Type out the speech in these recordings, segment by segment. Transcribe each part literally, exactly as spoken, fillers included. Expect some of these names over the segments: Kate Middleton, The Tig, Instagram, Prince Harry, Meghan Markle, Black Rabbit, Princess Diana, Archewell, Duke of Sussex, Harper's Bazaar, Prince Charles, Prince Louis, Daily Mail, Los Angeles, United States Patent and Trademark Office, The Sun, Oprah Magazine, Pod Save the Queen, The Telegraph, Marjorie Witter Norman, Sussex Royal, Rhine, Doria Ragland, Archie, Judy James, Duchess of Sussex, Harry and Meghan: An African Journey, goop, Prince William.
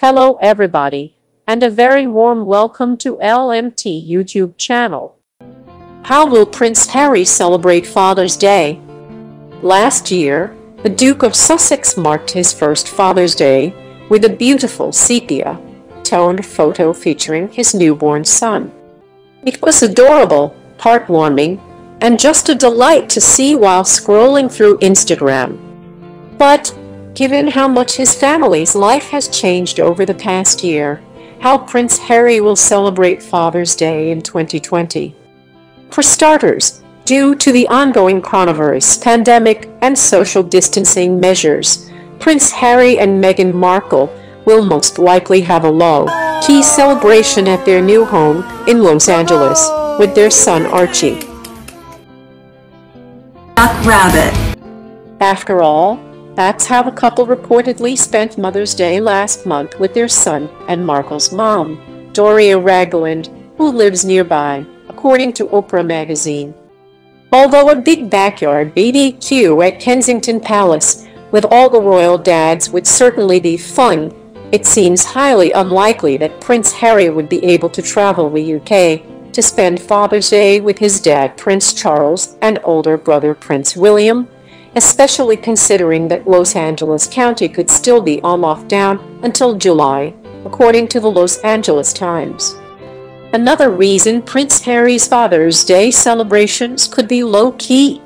Hello everybody, and a very warm welcome to L M T YouTube channel. How will Prince Harry celebrate Father's Day? Last year, the Duke of Sussex marked his first Father's Day with a beautiful sepia-toned photo featuring his newborn son. It was adorable, heartwarming, and just a delight to see while scrolling through Instagram. But, given how much his family's life has changed over the past year, how Prince Harry will celebrate Father's Day in twenty twenty. For starters, due to the ongoing coronavirus pandemic and social distancing measures, Prince Harry and Meghan Markle will most likely have a low-key celebration at their new home in Los Angeles with their son Archie. Black Rabbit. After all, that's how the couple reportedly spent Mother's Day last month with their son and Markle's mom, Doria Ragland, who lives nearby, according to Oprah Magazine. Although a big backyard B B Q at Kensington Palace with all the royal dads would certainly be fun, it seems highly unlikely that Prince Harry would be able to travel the U K to spend Father's Day with his dad Prince Charles and older brother Prince William, especially considering that Los Angeles County could still be on lockdown until July, according to the Los Angeles Times. Another reason Prince Harry's Father's Day celebrations could be low-key.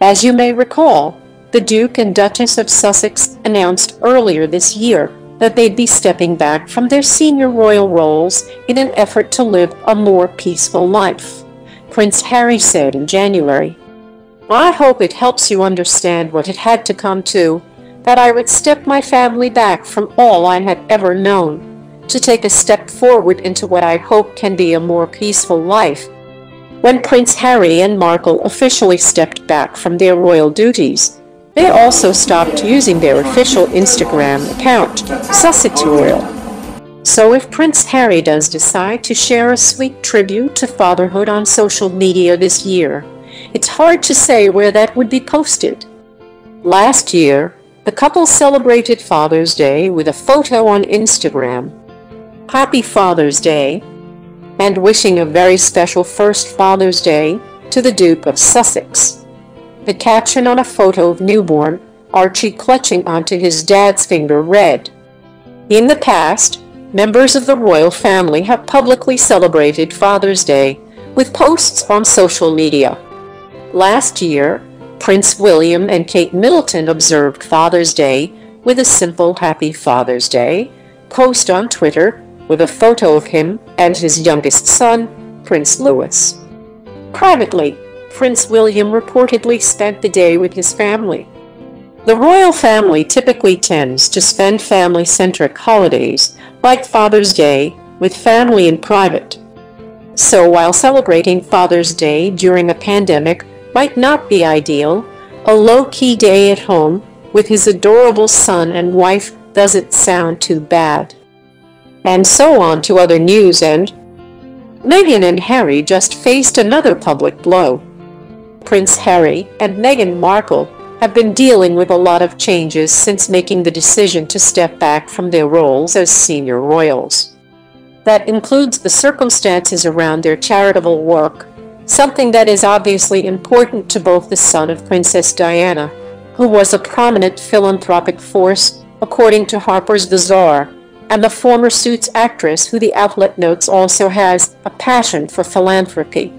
As you may recall, the Duke and Duchess of Sussex announced earlier this year that they'd be stepping back from their senior royal roles in an effort to live a more peaceful life, Prince Harry said in January. "I hope it helps you understand what it had to come to, that I would step my family back from all I had ever known, to take a step forward into what I hope can be a more peaceful life." When Prince Harry and Markle officially stepped back from their royal duties, they also stopped using their official Instagram account, Sussex Royal. So if Prince Harry does decide to share a sweet tribute to fatherhood on social media this year, it's hard to say where that would be posted. Last year, the couple celebrated Father's Day with a photo on Instagram. "Happy Father's Day," and wishing a very special first Father's Day to the Duke of Sussex. The caption on a photo of newborn Archie clutching onto his dad's finger read, "In the past, members of the royal family have publicly celebrated Father's Day with posts on social media." Last year, Prince William and Kate Middleton observed Father's Day with a simple "Happy Father's Day" post on Twitter with a photo of him and his youngest son, Prince Louis. Privately, Prince William reportedly spent the day with his family. The royal family typically tends to spend family-centric holidays, like Father's Day, with family in private. So while celebrating Father's Day during a pandemic might not be ideal, a low-key day at home with his adorable son and wife doesn't sound too bad. And so on to other news. And Meghan and Harry just faced another public blow. Prince Harry and Meghan Markle have been dealing with a lot of changes since making the decision to step back from their roles as senior royals. That includes the circumstances around their charitable work, something that is obviously important to both the son of Princess Diana, who was a prominent philanthropic force, according to Harper's Bazaar, and the former Suits actress, who the outlet notes also has a passion for philanthropy.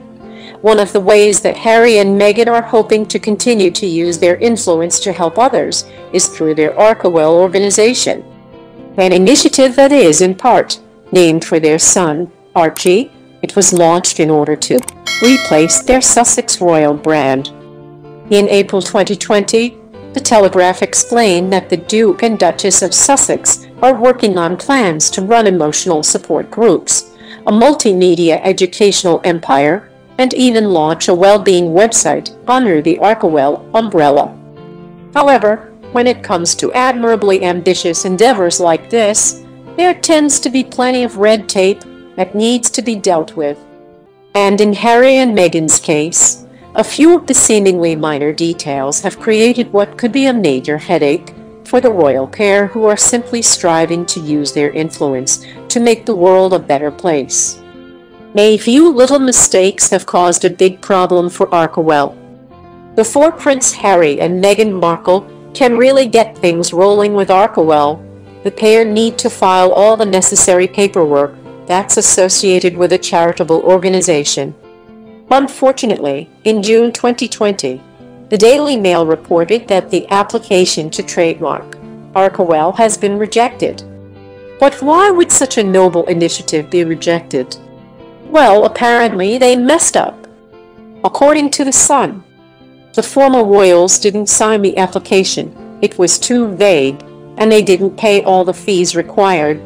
One of the ways that Harry and Meghan are hoping to continue to use their influence to help others is through their Archewell organization, an initiative that is, in part, named for their son, Archie. It was launched in order to replace their Sussex Royal brand. In April twenty twenty, The Telegraph explained that the Duke and Duchess of Sussex are working on plans to run emotional support groups, a multimedia educational empire, and even launch a well-being website under the Archewell umbrella. However, when it comes to admirably ambitious endeavors like this, there tends to be plenty of red tape that needs to be dealt with. And in Harry and Meghan's case, a few of the seemingly minor details have created what could be a major headache for the royal pair who are simply striving to use their influence to make the world a better place. A few little mistakes have caused a big problem for Archewell. Before Prince Harry and Meghan Markle can really get things rolling with Archewell, the pair need to file all the necessary paperwork that's associated with a charitable organization. Unfortunately, in June twenty twenty, the Daily Mail reported that the application to trademark Archewell has been rejected. But why would such a noble initiative be rejected? Well, apparently they messed up. According to The Sun, the former royals didn't sign the application, it was too vague, and they didn't pay all the fees required.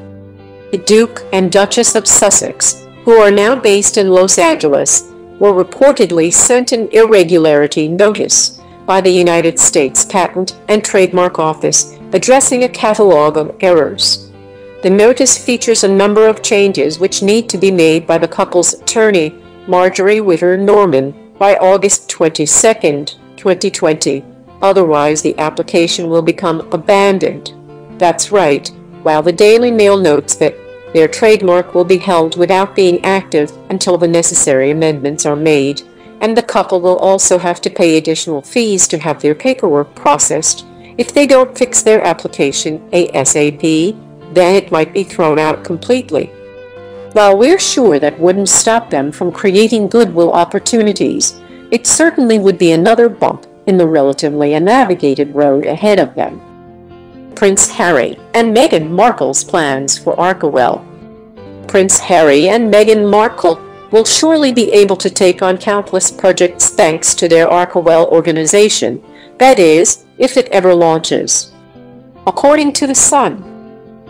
The Duke and Duchess of Sussex, who are now based in Los Angeles, were reportedly sent an irregularity notice by the United States Patent and Trademark Office addressing a catalog of errors. The notice features a number of changes which need to be made by the couple's attorney, Marjorie Witter Norman, by August twenty-second, twenty twenty, otherwise the application will become abandoned. That's right, while the Daily Mail notes that their trademark will be held without being active until the necessary amendments are made, and the couple will also have to pay additional fees to have their paperwork processed. If they don't fix their application ASAP, then it might be thrown out completely. While we're sure that wouldn't stop them from creating goodwill opportunities, it certainly would be another bump in the relatively unnavigated road ahead of them. Prince Harry and Meghan Markle's plans for Archewell. Prince Harry and Meghan Markle will surely be able to take on countless projects thanks to their Archewell organization, that is, if it ever launches. According to The Sun,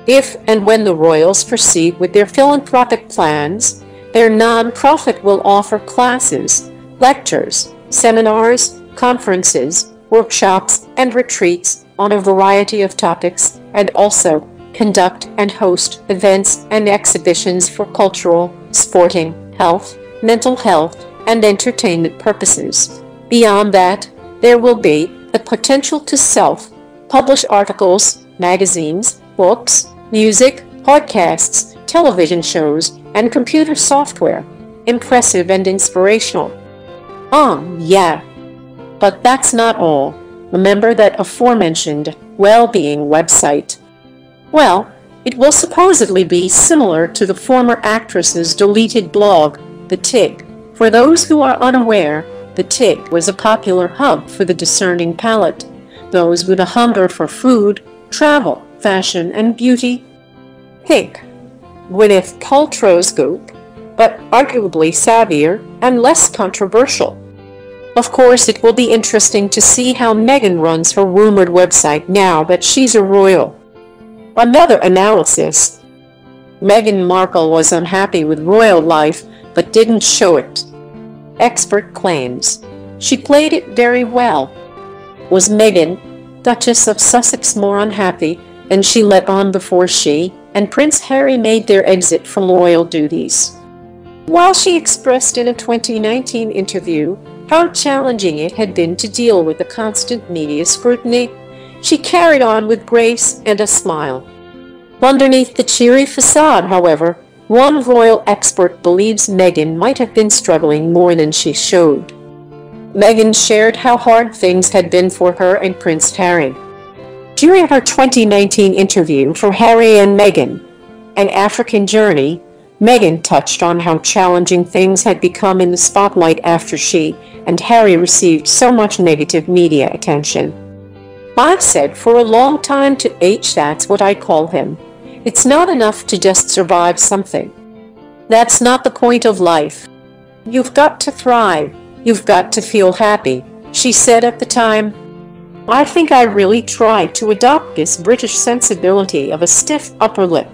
if and when the royals proceed with their philanthropic plans, their non-profit will offer classes, lectures, seminars, conferences, workshops, and retreats on a variety of topics, and also conduct and host events and exhibitions for cultural, sporting, health, mental health, and entertainment purposes. Beyond that, there will be the potential to self-publish articles, magazines, books, music, podcasts, television shows, and computer software. Impressive and inspirational. Um, yeah. But that's not all. Remember that aforementioned well-being website. Well, it will supposedly be similar to the former actress's deleted blog, The Tig. For those who are unaware, The Tig was a popular hub for the discerning palate, those with a hunger for food, travel, fashion, and beauty. Think Gwyneth Paltrow's Goop, but arguably savvier and less controversial. Of course, it will be interesting to see how Meghan runs her rumored website now that she's a royal. Another analysis. Meghan Markle was unhappy with royal life, but didn't show it. Expert claims. She played it very well. Was Meghan, Duchess of Sussex, more unhappy than she let on before she and Prince Harry made their exit from royal duties? While she expressed in a twenty nineteen interview how challenging it had been to deal with the constant media scrutiny, she carried on with grace and a smile. Underneath the cheery facade, however, one royal expert believes Meghan might have been struggling more than she showed. Meghan shared how hard things had been for her and Prince Harry. During her twenty nineteen interview for Harry and Meghan, An African Journey, Meghan touched on how challenging things had become in the spotlight after she and Harry received so much negative media attention. I've said for a long time to H, that's what I call him. It's not enough to just survive something. That's not the point of life. You've got to thrive. You've got to feel happy, she said at the time. I think I really tried to adopt this British sensibility of a stiff upper lip.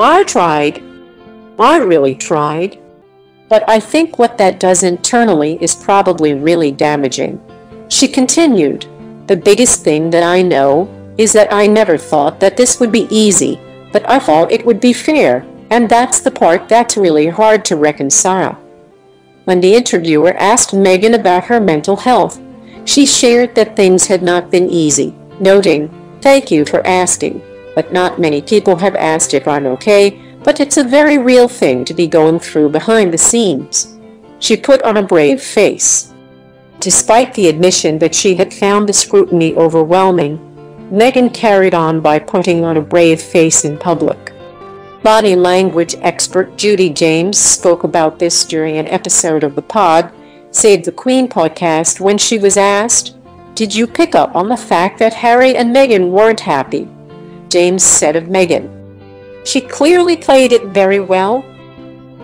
I tried. I really tried. But I think what that does internally is probably really damaging. She continued, the biggest thing that I know is that I never thought that this would be easy, but I thought it would be fair, and that's the part that's really hard to reconcile. When the interviewer asked Meghan about her mental health, she shared that things had not been easy, noting, Thank you for asking, but not many people have asked if I'm okay, but it's a very real thing to be going through behind the scenes. She put on a brave face. Despite the admission that she had found the scrutiny overwhelming, Meghan carried on by putting on a brave face in public. Body language expert Judy James spoke about this during an episode of the Pod Save the Queen podcast when she was asked, "Did you pick up on the fact that Harry and Meghan weren't happy?" James said of Meghan, "She clearly played it very well.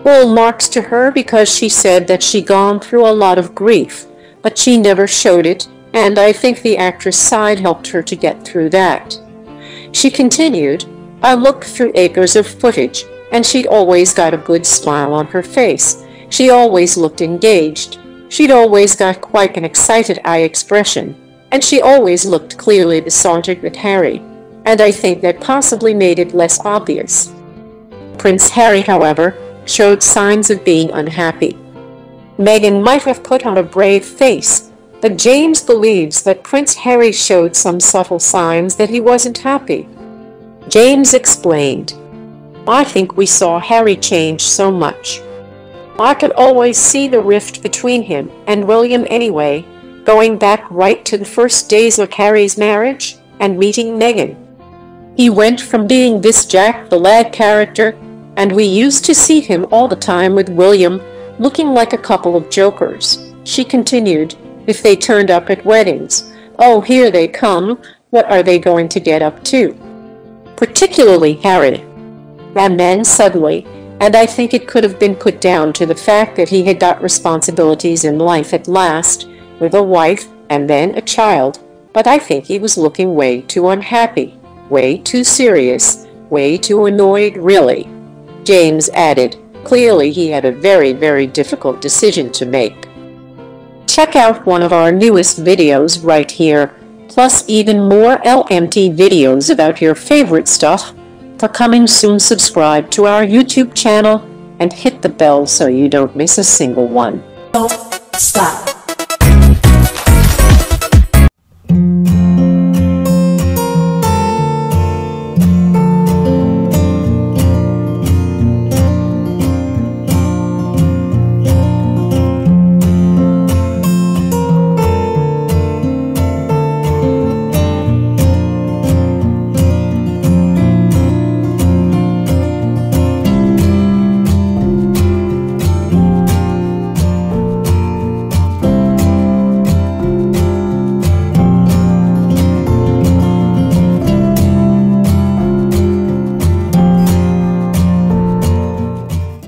Full marks to her because she said that she'd gone through a lot of grief, but she never showed it, and I think the actress side helped her to get through that." She continued, "I looked through acres of footage, and she'd always got a good smile on her face. She always looked engaged. She'd always got quite an excited eye expression, and she always looked clearly besotted with Harry, and I think that possibly made it less obvious." Prince Harry, however, showed signs of being unhappy. Meghan might have put on a brave face, but James believes that Prince Harry showed some subtle signs that he wasn't happy. James explained, "I think we saw Harry change so much. I could always see the rift between him and William anyway, going back right to the first days of Harry's marriage and meeting Meghan. He went from being this Jack the Lad character, and we used to see him all the time with William, looking like a couple of jokers," she continued, "if they turned up at weddings. Oh, here they come, what are they going to get up to? Particularly Harry." And then suddenly, and I think it could have been put down to the fact that he had got responsibilities in life at last, with a wife and then a child, but I think he was looking way too unhappy, way too serious, way too annoyed really. James added, "Clearly he had a very, very difficult decision to make." Check out one of our newest videos right here, plus even more L M T videos about your favorite stuff. For coming soon, subscribe to our YouTube channel and hit the bell so you don't miss a single one. Don't stop.